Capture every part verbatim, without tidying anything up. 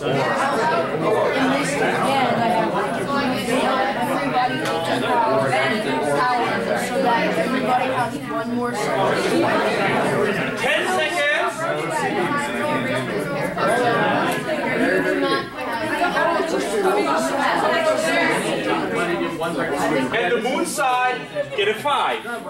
Or, and the moon side, get a five. So, on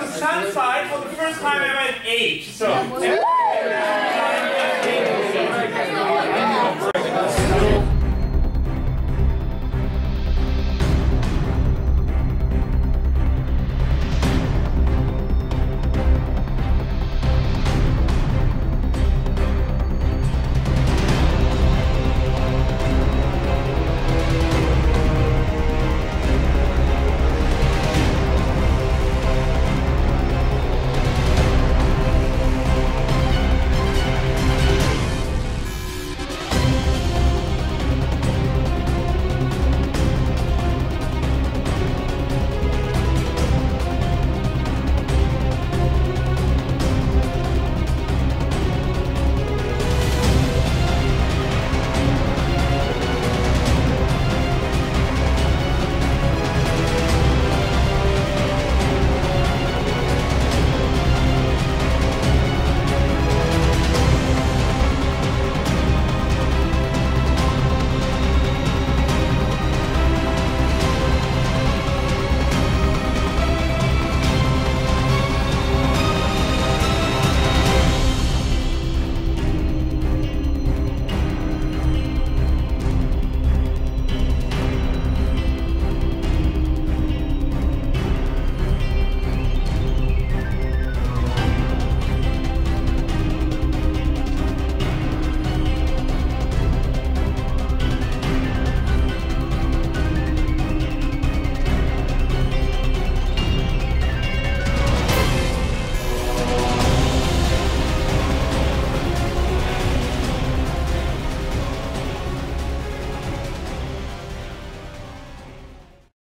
the sun side, for the first time ever at eight. So.